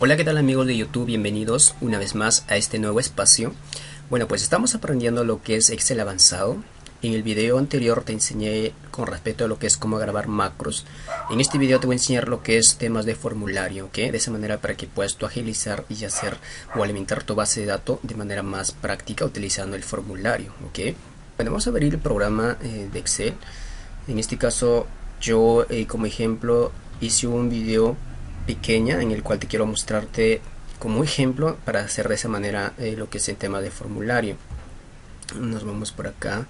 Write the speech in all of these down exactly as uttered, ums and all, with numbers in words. Hola, ¿qué tal amigos de YouTube? Bienvenidos una vez más a este nuevo espacio. Bueno, pues estamos aprendiendo lo que es Excel avanzado. En el video anterior te enseñé con respecto a lo que es cómo grabar macros. En este video te voy a enseñar lo que es temas de formulario, ¿ok? De esa manera para que puedas tú agilizar y hacer o alimentar tu base de datos de manera más práctica utilizando el formulario, ¿ok? Bueno, vamos a abrir el programa eh, de Excel. En este caso yo eh, como ejemplo hice un video pequeña en el cual te quiero mostrarte como ejemplo para hacer de esa manera eh, lo que es el tema de formulario. Nos vamos por acá,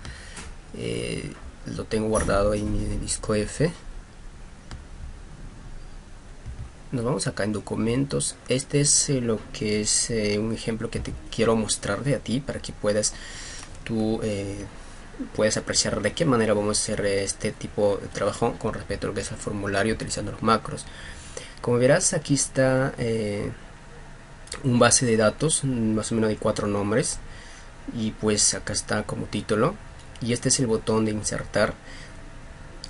eh, lo tengo guardado en mi disco F. Nos vamos acá en documentos. Este es eh, lo que es eh, un ejemplo que te quiero mostrar de a ti para que puedas tú eh, puedes apreciar de qué manera vamos a hacer este tipo de trabajo con respecto a lo que es el formulario utilizando los macros. Como verás, aquí está eh, un base de datos, más o menos de cuatro nombres. Y pues acá está como título. Y este es el botón de insertar.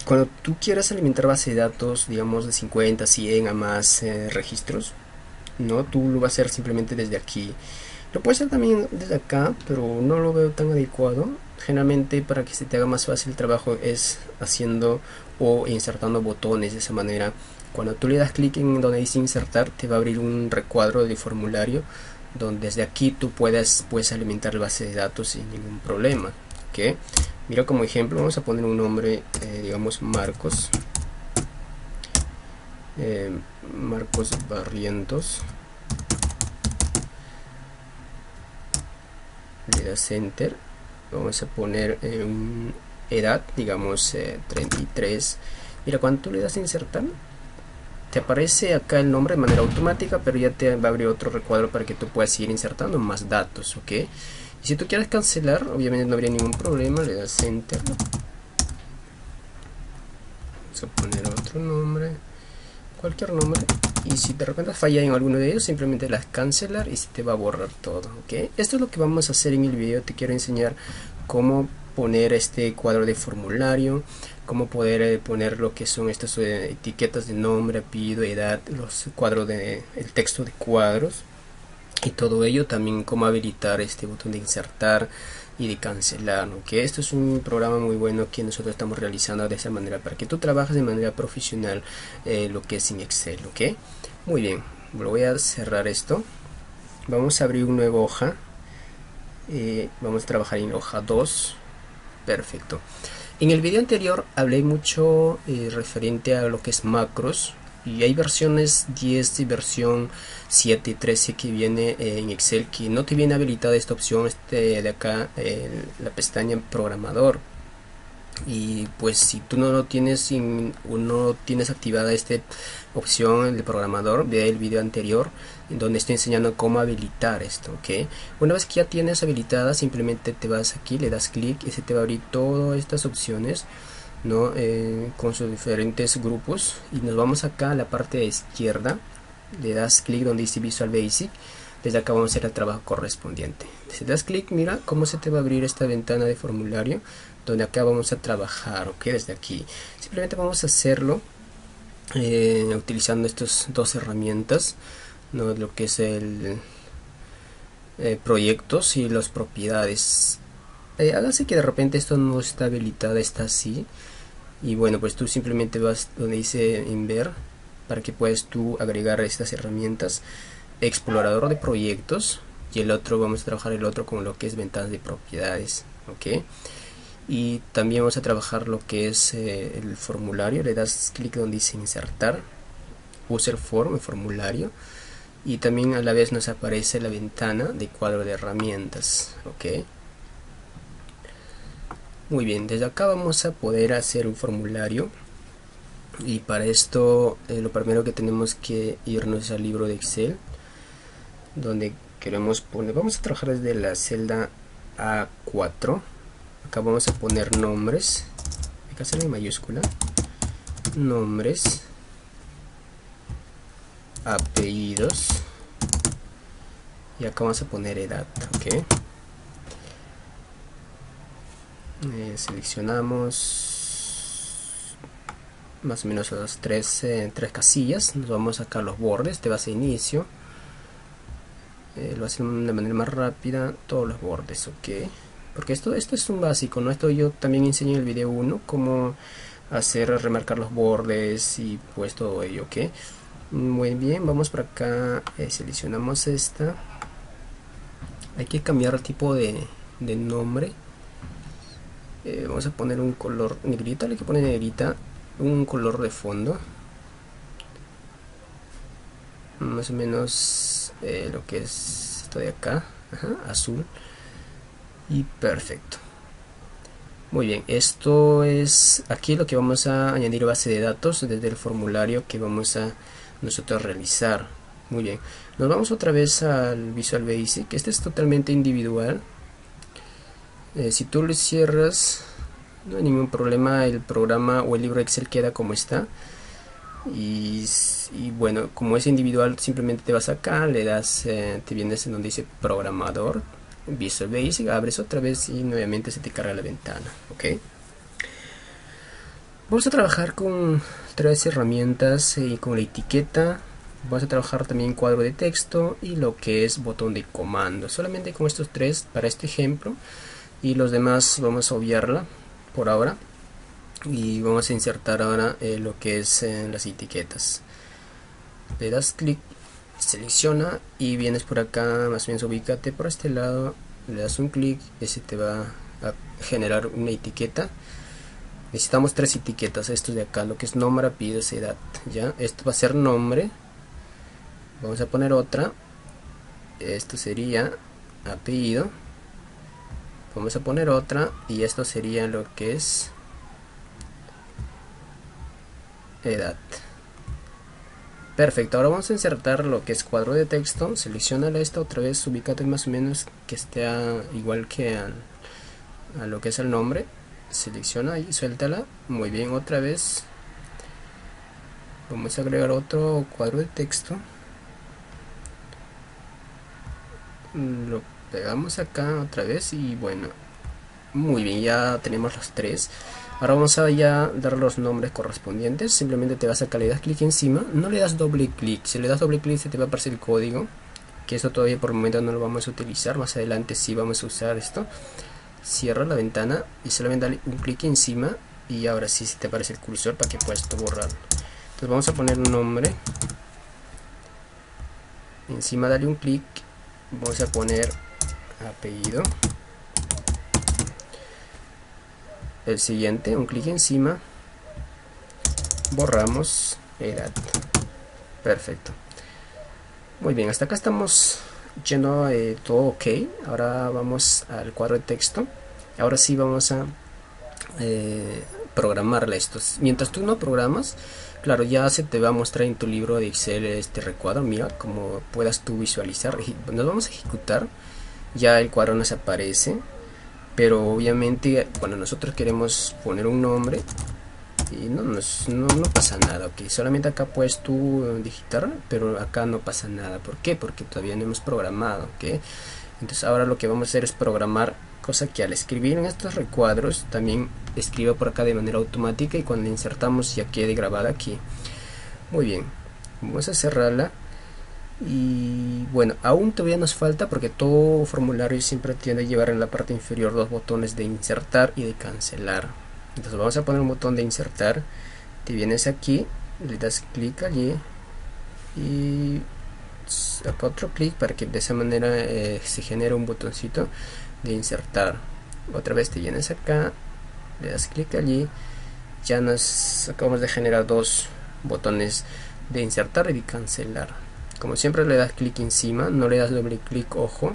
Cuando tú quieras alimentar base de datos, digamos de cincuenta, cien a más eh, registros, no, tú lo vas a hacer simplemente desde aquí. Lo puedes hacer también desde acá, pero no lo veo tan adecuado. Generalmente para que se te haga más fácil el trabajo es haciendo o insertando botones de esa manera. Cuando tú le das clic en donde dice insertar, te va a abrir un recuadro de formulario donde desde aquí tú puedes, puedes alimentar la base de datos sin ningún problema, ¿okay? Mira, como ejemplo vamos a poner un nombre, eh, digamos Marcos eh, Marcos Barrientos. Le das enter. Vamos a poner eh, un edad, digamos eh, treinta y tres. Mira, cuando tú le das insertar, te aparece acá el nombre de manera automática, pero ya te va a abrir otro recuadro para que tú puedas seguir insertando más datos, ¿ok? Y si tú quieres cancelar, obviamente no habría ningún problema, le das enter. Vamos a poner otro nombre, cualquier nombre, y si de repente falla en alguno de ellos, simplemente las cancelar y se te va a borrar todo, ¿ok? Esto es lo que vamos a hacer en el video. Te quiero enseñar cómo poner este cuadro de formulario, cómo poder eh, poner lo que son estas eh, etiquetas de nombre, apellido, edad, los cuadros de el texto de cuadros y todo ello, también cómo habilitar este botón de insertar y de cancelar, ¿no? Que esto es un programa muy bueno que nosotros estamos realizando de esa manera para que tú trabajes de manera profesional eh, lo que es en Excel, ¿ok? Muy bien, lo voy a cerrar esto. Vamos a abrir una nueva hoja. Eh, vamos a trabajar en la hoja dos. Perfecto. En el video anterior hablé mucho eh, referente a lo que es macros, y hay versiones diez y versión siete y trece que viene eh, en Excel que no te viene habilitada esta opción este de acá, eh, la pestaña programador. Y pues si tú no lo tienes in, o no tienes activada esta opción de programador, ve el video anterior donde estoy enseñando cómo habilitar esto, ¿ok? Una vez que ya tienes habilitada, simplemente te vas aquí, le das clic y se te va a abrir todas estas opciones, ¿no? Eh, con sus diferentes grupos, y nos vamos acá a la parte de izquierda, le das clic donde dice Visual Basic. Desde acá vamos a hacer el trabajo correspondiente. Si das clic, mira cómo se te va a abrir esta ventana de formulario donde acá vamos a trabajar, ¿ok? Desde aquí simplemente vamos a hacerlo eh, utilizando estas dos herramientas, ¿no? Lo que es el eh, proyectos y las propiedades. Eh, hágase que de repente esto no está habilitado, está así, y bueno, pues tú simplemente vas donde dice Inver para que puedas tú agregar estas herramientas, explorador de proyectos, y el otro vamos a trabajar el otro con lo que es ventanas de propiedades, ¿ok? Y también vamos a trabajar lo que es eh, el formulario. Le das clic donde dice insertar, user form, el formulario, y también a la vez nos aparece la ventana de cuadro de herramientas, ¿ok? Muy bien, desde acá vamos a poder hacer un formulario, y para esto eh, lo primero que tenemos que irnos al libro de Excel donde queremos poner. Vamos a trabajar desde la celda A cuatro. Acá vamos a poner nombres, hay que hacerlo en mayúscula, nombres, apellidos, y acá vamos a poner edad, ¿ok? Eh, seleccionamos más o menos las tres, eh, tres casillas. Nos vamos acá a los bordes, te vas a inicio, eh, lo hacen de manera más rápida todos los bordes, ok, porque esto, esto es un básico, ¿no? Esto yo también enseño en el video uno, cómo hacer remarcar los bordes y pues todo ello, ok. Muy bien, vamos por acá, eh, seleccionamos esta. Hay que cambiar el tipo de, de nombre. Eh, vamos a poner un color negrita, le hay que poner negrita, un color de fondo. Más o menos eh, lo que es esto de acá, ajá, azul. Y perfecto. Muy bien, esto es aquí lo que vamos a añadir base de datos desde el formulario que vamos a nosotros realizar. Muy bien, nos vamos otra vez al Visual Basic. Este es totalmente individual. Eh, si tú lo cierras, no hay ningún problema, el programa o el libro Excel queda como está. Y, y bueno, como es individual, simplemente te vas acá, le das, eh, te vienes en donde dice programador, Visual Basic, abres otra vez y nuevamente se te carga la ventana, ok. Vamos a trabajar con tres herramientas y con la etiqueta. Vamos a trabajar también cuadro de texto y lo que es botón de comando. Solamente con estos tres para este ejemplo. Y los demás vamos a obviarla por ahora. Y vamos a insertar ahora eh, lo que es eh, las etiquetas. Le das clic, selecciona y vienes por acá, más bien ubícate por este lado. Le das un clic y se te va a generar una etiqueta. Necesitamos tres etiquetas, estos de acá, lo que es nombre, apellido, edad, ya. Esto va a ser nombre. Vamos a poner otra. Esto sería apellido. Vamos a poner otra. Y esto sería lo que es edad. Perfecto, ahora vamos a insertar lo que es cuadro de texto. Selecciona esta otra vez, ubícate más o menos que esté a, igual que a, a lo que es el nombre. Selecciona y suéltala. Muy bien, otra vez vamos a agregar otro cuadro de texto, lo pegamos acá otra vez y bueno, muy bien, ya tenemos los tres. Ahora vamos a ya dar los nombres correspondientes. Simplemente te vas acá, le das clic encima, no le das doble clic. Si le das doble clic se te va a aparecer el código, que eso todavía por el momento no lo vamos a utilizar, más adelante sí vamos a usar esto. Cierra la ventana y solamente dale un clic encima y ahora sí se te aparece el cursor para que puedas borrarlo. Entonces vamos a poner un nombre, encima dale un clic, vamos a poner apellido, el siguiente un clic encima, borramos edad. Perfecto, muy bien, hasta acá estamos yendo, eh, todo ok. Ahora vamos al cuadro de texto. Ahora sí vamos a eh, programarla estos. Mientras tú no programas, claro, ya se te va a mostrar en tu libro de Excel este recuadro, mira, como puedas tú visualizar. Nos vamos a ejecutar, ya el cuadro nos aparece, pero obviamente cuando nosotros queremos poner un nombre y no, nos, no, no pasa nada, ok. Solamente acá puedes tú digitar, pero acá no pasa nada. ¿Por qué? Porque todavía no hemos programado, ok. Entonces ahora lo que vamos a hacer es programar, cosa que al escribir en estos recuadros también escriba por acá de manera automática y cuando la insertamos ya quede grabada aquí. Muy bien, vamos a cerrarla. Y bueno, aún todavía nos falta, porque todo formulario siempre tiende a llevar en la parte inferior dos botones de insertar y de cancelar. Entonces vamos a poner un botón de insertar, te vienes aquí, le das clic allí y acá otro clic para que de esa manera eh, se genere un botoncito de insertar. Otra vez te vienes acá, le das clic allí, ya nos acabamos de generar dos botones de insertar y de cancelar. Como siempre le das clic encima, no le das doble clic, ojo,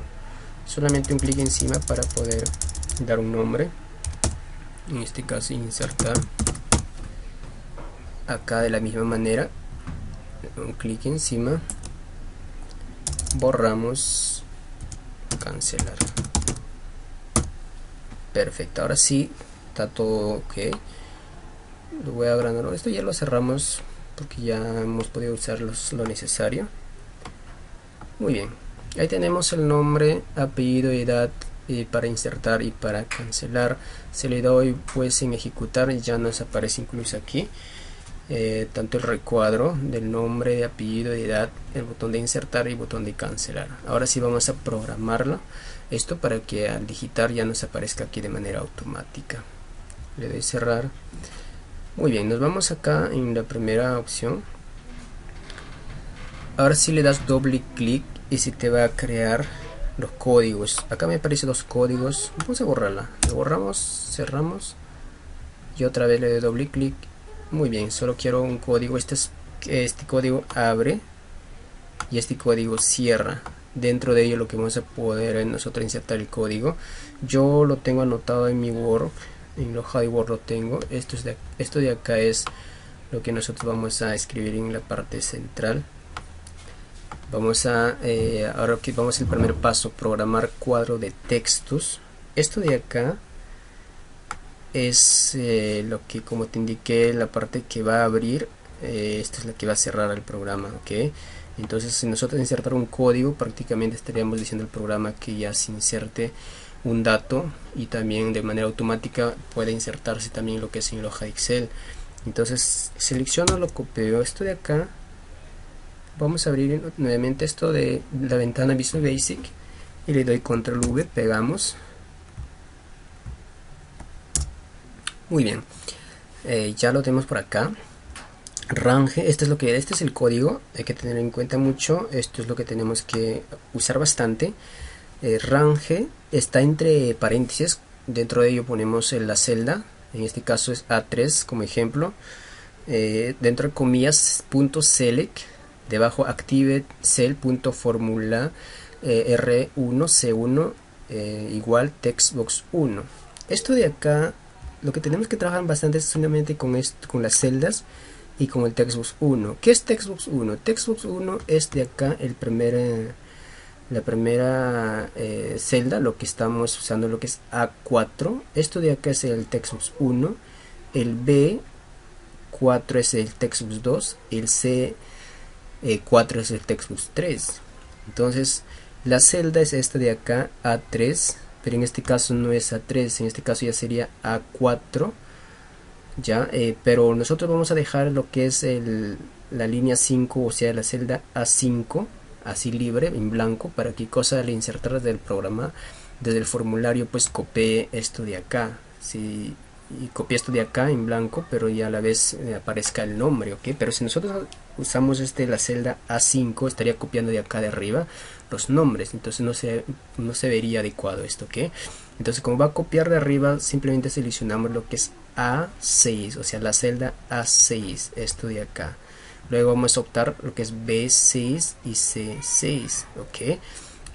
solamente un clic encima para poder dar un nombre. En este caso insertar, acá de la misma manera un clic encima, borramos, cancelar. Perfecto, ahora sí está todo ok. Lo voy a agrandar, esto ya lo cerramos porque ya hemos podido usar los, lo necesario. Muy bien, ahí tenemos el nombre, apellido, edad, y para insertar y para cancelar. Se le doy pues en ejecutar y ya nos aparece incluso aquí eh, tanto el recuadro del nombre, de apellido, de edad, el botón de insertar y el botón de cancelar. Ahora sí vamos a programarlo, esto para que al digitar ya nos aparezca aquí de manera automática. Le doy cerrar. Muy bien, nos vamos acá en la primera opción. Ahora si le das doble clic y se te va a crear los códigos. Acá me aparecen los códigos. Vamos a borrarla. Lo borramos, cerramos y otra vez le doy doble clic. Muy bien, solo quiero un código. Este, es, este código abre y este código cierra. Dentro de ello lo que vamos a poder es nosotros insertar el código. Yo lo tengo anotado en mi Word. En los high Word lo tengo. Esto, es de, esto de acá es lo que nosotros vamos a escribir en la parte central. Vamos a eh, ahora que vamos al primer paso, programar cuadro de textos. Esto de acá es eh, lo que, como te indiqué, la parte que va a abrir. Eh, esta es la que va a cerrar el programa, ¿ok? Entonces, si nosotros insertar un código, prácticamente estaríamos diciendo al programa que ya se inserte un dato, y también de manera automática puede insertarse también lo que es en la hoja de Excel. Entonces selecciono, lo copio, esto de acá. Vamos a abrir nuevamente esto de la ventana Visual Basic y le doy control V, pegamos. Muy bien, eh, ya lo tenemos por acá. Range, esto es lo que, este es el código, hay que tener en cuenta mucho, esto es lo que tenemos que usar bastante. Eh, range está entre paréntesis, dentro de ello ponemos la celda, en este caso es A tres como ejemplo, eh, dentro de comillas punto select, debajo active cell punto formula eh, R uno C uno eh, igual textbox uno. Esto de acá lo que tenemos que trabajar bastante es solamente con, esto, con las celdas y con el textbox uno. ¿Qué es textbox uno? textbox uno es de acá el primer eh, la primera eh, celda, lo que estamos usando, lo que es A cuatro. Esto de acá es el textbox uno, el B cuatro es el textbox dos, el C cuatro es el textbox tres. Entonces la celda es esta de acá, A tres, pero en este caso no es A tres, en este caso ya sería A cuatro ya, eh, pero nosotros vamos a dejar lo que es el, la línea cinco, o sea la celda A cinco así libre, en blanco, para que cosa al insertar del programa, desde el formulario, pues copie esto de acá, ¿sí? Y copie esto de acá en blanco, pero ya a la vez eh, aparezca el nombre, ¿ok? Pero si nosotros usamos este, la celda A cinco, estaría copiando de acá de arriba los nombres, entonces no se, no se vería adecuado esto, ¿ok? Entonces como va a copiar de arriba, simplemente seleccionamos lo que es A seis, o sea la celda A seis, esto de acá. Luego vamos a optar lo que es B seis y C seis, ok.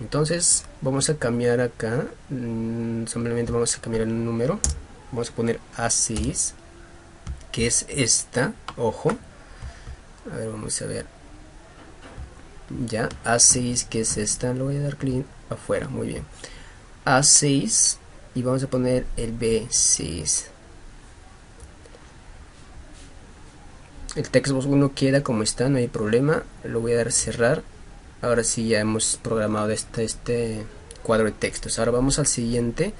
Entonces vamos a cambiar acá, mmm, simplemente vamos a cambiar el número, vamos a poner A seis, que es esta, ojo, a ver, vamos a ver, ya, A seis, que es esta, le voy a dar clic afuera, muy bien, A seis, y vamos a poner el B seis. El textbox uno queda como está, no hay problema, lo voy a dar a cerrar. Ahora sí ya hemos programado este, este cuadro de textos. Ahora vamos al siguiente.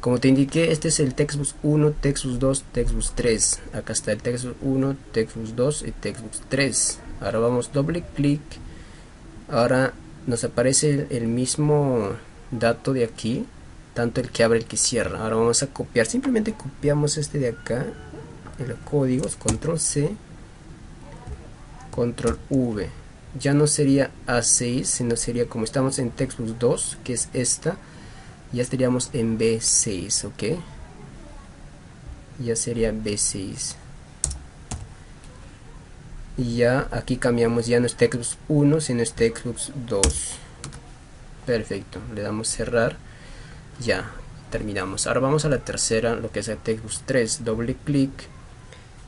Como te indiqué, este es el textbox uno, textbox dos, textbox tres. Acá está el textbox uno, textbox dos y textbox tres. Ahora vamos doble clic. Ahora nos aparece el, el mismo dato de aquí, tanto el que abre el que cierra. Ahora vamos a copiar, simplemente copiamos este de acá, en los códigos, control C, control V. Ya no sería A seis, sino sería, como estamos en textbox dos, que es esta, ya estaríamos en B seis, ok, ya sería B seis. Y ya aquí cambiamos, ya no es textbox uno, sino es textbox dos. Perfecto, le damos cerrar, ya terminamos. Ahora vamos a la tercera, lo que es el textbox tres, doble clic,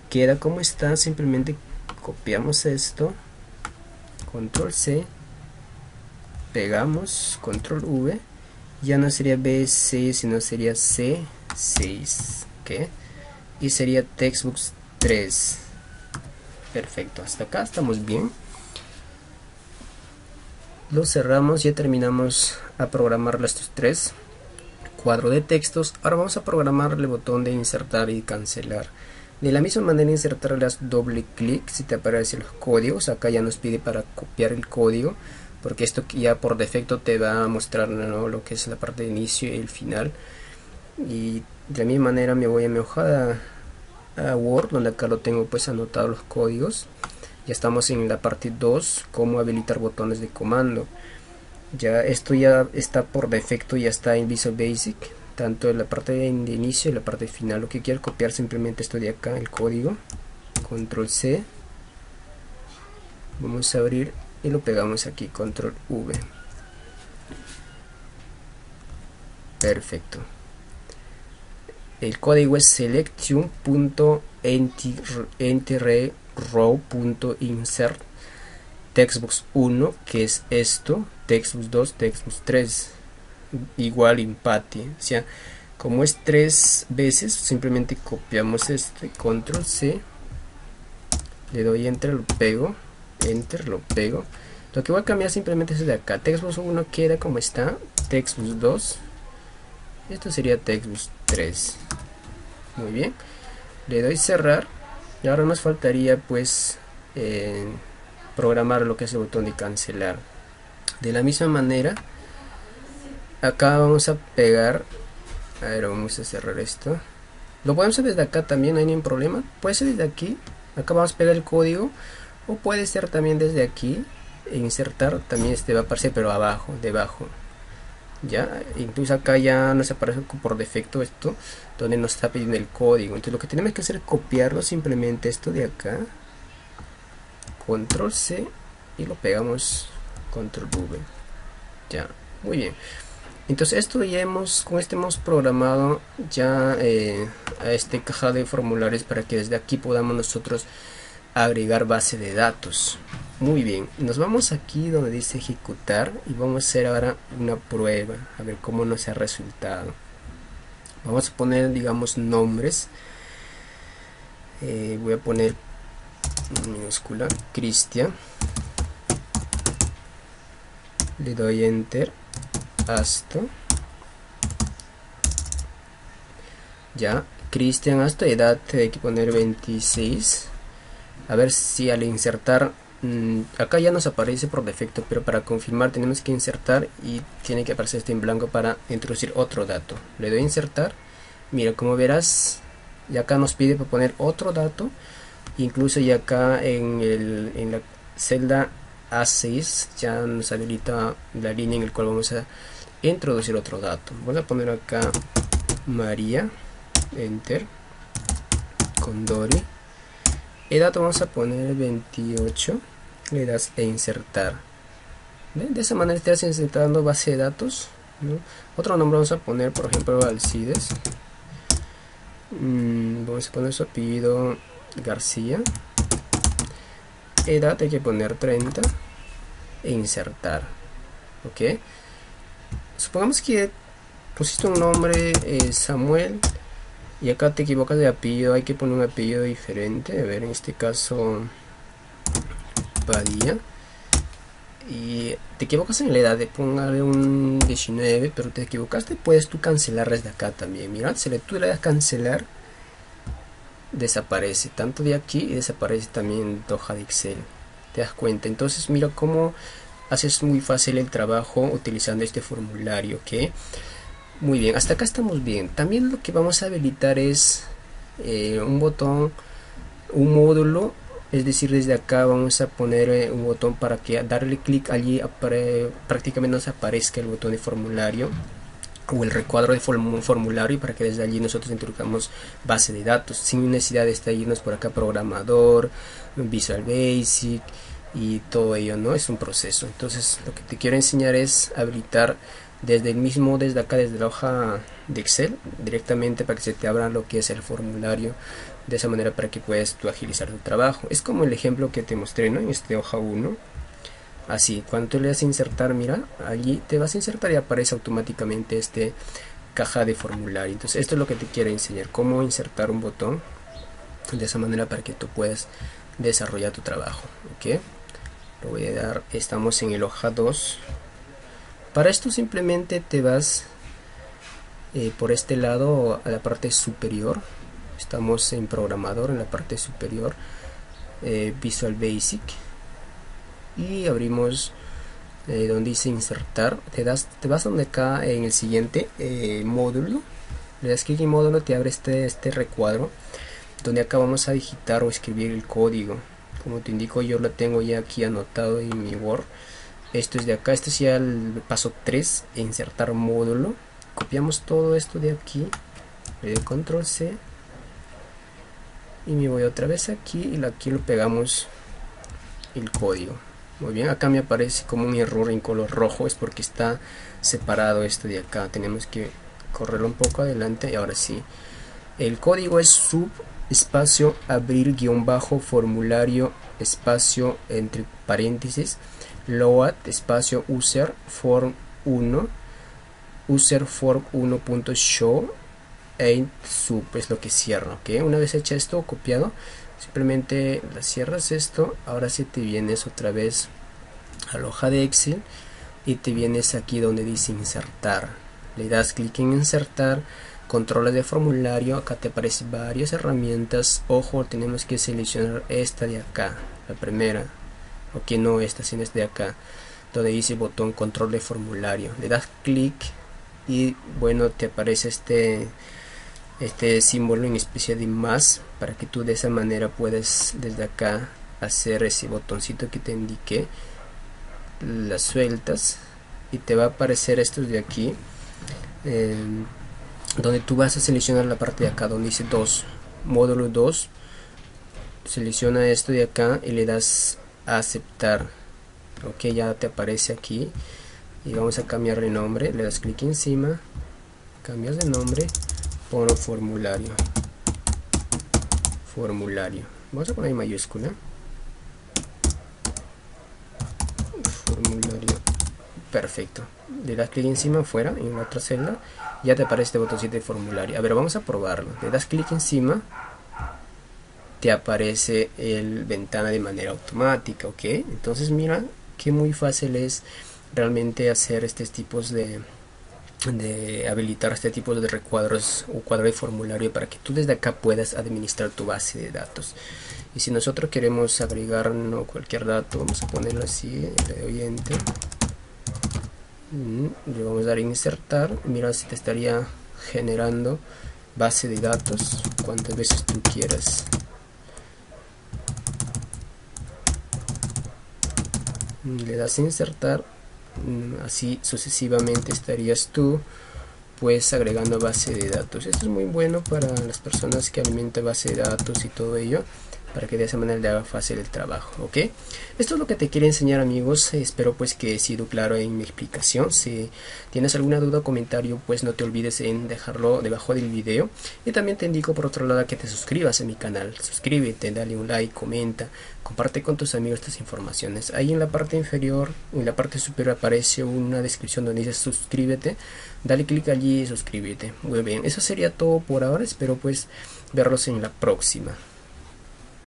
queda como está, simplemente copiamos esto, control C, pegamos, control V, ya no sería B seis, sino sería C seis, ¿okay? Y sería textbox tres. Perfecto, hasta acá estamos bien, lo cerramos, ya terminamos a programar estos tres cuadros de textos. Ahora vamos a programar el botón de insertar y cancelar. De la misma manera, insertarlas doble clic si te aparecen los códigos. Acá ya nos pide para copiar el código, porque esto ya por defecto te va a mostrar, ¿no?, lo que es la parte de inicio y el final. Y de la misma manera me voy a mi hojada a Word, donde acá lo tengo pues anotado los códigos. Ya estamos en la parte dos, cómo habilitar botones de comando. Ya esto ya está por defecto, ya está en Visual Basic, tanto en la parte de inicio y la parte final. Lo que quiero copiar simplemente esto de acá, el código, control C, vamos a abrir y lo pegamos aquí, control V. Perfecto. El código es selection punto entry row punto insert textbox uno, que es esto, textbox dos, textbox tres, igual empate. O sea, como es tres veces, simplemente copiamos este, control C, le doy enter, lo pego, enter, lo pego. Lo que voy a cambiar simplemente es de acá, textbox uno queda como está, textbox dos, esto sería textbox tres. Muy bien, le doy cerrar. Y ahora nos faltaría pues eh, programar lo que es el botón de cancelar. De la misma manera, acá vamos a pegar, a ver, vamos a cerrar esto, lo podemos hacer desde acá también, no hay ningún problema, puede ser desde aquí, acá vamos a pegar el código, o puede ser también desde aquí, e insertar, también este va a aparecer, pero abajo, debajo, ya, incluso acá ya nos aparece por defecto esto, donde nos está pidiendo el código. Entonces lo que tenemos que hacer es copiarlo simplemente esto de acá, control C, y lo pegamos, control V, ya, muy bien. Entonces esto ya hemos, con este hemos programado ya eh, a este caja de formularios para que desde aquí podamos nosotros agregar base de datos. Muy bien, nos vamos aquí donde dice ejecutar y vamos a hacer ahora una prueba, a ver cómo nos ha resultado. Vamos a poner, digamos, nombres. Eh, voy a poner minúscula, Cristian. Le doy enter, hasta. Ya, Cristian, hasta edad hay que poner veintiséis. A ver si al insertar, mmm, acá ya nos aparece por defecto, pero para confirmar tenemos que insertar y tiene que aparecer este en blanco para introducir otro dato. Le doy a insertar, mira, como verás, y acá nos pide para poner otro dato, incluso ya acá en, el, en la celda A seis ya nos habilita la línea en la cual vamos a introducir otro dato. Voy a poner acá María, enter, Condori. Edad vamos a poner veintiocho, le das e insertar. ¿Ven? De esa manera estás insertando base de datos, ¿no? Otro nombre vamos a poner, por ejemplo, Alcides. Mm, vamos a poner su apellido, García. Edad hay que poner treinta e insertar. Ok, supongamos que pusiste un nombre, eh, Samuel, y acá te equivocas de apellido, hay que poner un apellido diferente, a ver, en este caso Padilla, y te equivocas en la edad, de ponerle un diecinueve, pero te equivocaste, puedes tú cancelar desde acá también. Mira, si tú le das cancelar, desaparece tanto de aquí y desaparece también tu hoja de Excel, te das cuenta. Entonces mira cómo haces muy fácil el trabajo utilizando este formulario, ¿ok? Muy bien, hasta acá estamos bien. También lo que vamos a habilitar es eh, un botón, un módulo, es decir, desde acá vamos a poner eh, un botón para que darle clic allí apare, prácticamente nos aparezca el botón de formulario o el recuadro de form formulario, para que desde allí nosotros introduzcamos base de datos sin necesidad de estar irnos por acá programador, Visual Basic y todo ello, ¿no? Es un proceso. Entonces lo que te quiero enseñar es habilitar desde el mismo, desde acá, desde la hoja de Excel, directamente para que se te abra lo que es el formulario, de esa manera para que puedas tú agilizar tu trabajo. Es como el ejemplo que te mostré, ¿no? En esta hoja uno, así, cuando tú le das a insertar, mira, allí te vas a insertar y aparece automáticamente este caja de formulario. Entonces esto es lo que te quiero enseñar, cómo insertar un botón de esa manera para que tú puedas desarrollar tu trabajo, ¿ok? Lo voy a dar, estamos en el hoja dos. Para esto simplemente te vas eh, por este lado a la parte superior Estamos en programador, en la parte superior, eh, Visual Basic, y abrimos eh, donde dice insertar. Te das, te vas donde acá en el siguiente eh, módulo, le das clic en módulo, te abre este, este recuadro donde acá vamos a digitar o escribir el código. Como te indico, yo lo tengo ya aquí anotado en mi Word. Esto es de acá, este es ya el paso tres, insertar módulo. Copiamos todo esto de aquí, le doy control C y me voy otra vez aquí y aquí lo pegamos el código. Muy bien, acá me aparece como un error en color rojo, es porque está separado esto de acá. Tenemos que correrlo un poco adelante y ahora sí. El código es sub espacio abrir guión bajo formulario espacio entre paréntesis load espacio user form uno user form uno.show and sub es lo que cierra. Ok, una vez hecha esto, copiado, simplemente la cierras esto. Ahora si sí te vienes otra vez a la hoja de Excel y te vienes aquí donde dice insertar, le das clic en insertar, controles de formulario, acá te aparecen varias herramientas. Ojo, tenemos que seleccionar esta de acá, la primera, ok, no esta sino esta de acá donde dice botón control de formulario, le das clic y bueno, te aparece este este símbolo en especie de más para que tú de esa manera puedes desde acá hacer ese botoncito que te indiqué, las sueltas y te va a aparecer estos de aquí, eh, donde tú vas a seleccionar la parte de acá donde dice dos, módulo dos, selecciona esto de acá y le das a aceptar. Ok, ya te aparece aquí y vamos a cambiar de nombre, le das clic encima, cambias de nombre, pon formulario, formulario, vamos a poner mayúscula, formulario, perfecto, le das clic encima, fuera, en la otra celda, ya te aparece este botoncito de formulario. A ver, vamos a probarlo, le das clic encima, te aparece el ventana de manera automática, ok, entonces mira que muy fácil es realmente hacer estos tipos de, de habilitar este tipo de recuadros o cuadro de formulario para que tú desde acá puedas administrar tu base de datos. Y si nosotros queremos agregar no, cualquier dato, vamos a ponerlo así, le doy enter, le vamos a dar insertar, mira si te estaría generando base de datos cuantas veces tú quieras. Le das insertar, así sucesivamente estarías tú pues agregando base de datos. Esto es muy bueno para las personas que alimentan base de datos y todo ello, para que de esa manera le haga fácil el trabajo. Ok, esto es lo que te quería enseñar, amigos. Espero pues que he sido claro en mi explicación. Si tienes alguna duda o comentario, pues no te olvides en dejarlo debajo del video, y también te indico por otro lado que te suscribas a mi canal. Suscríbete, dale un like, comenta, comparte con tus amigos estas informaciones. Ahí en la parte inferior, en la parte superior aparece una descripción donde dice suscríbete, dale clic allí y suscríbete. Muy bien, eso sería todo por ahora, espero pues verlos en la próxima.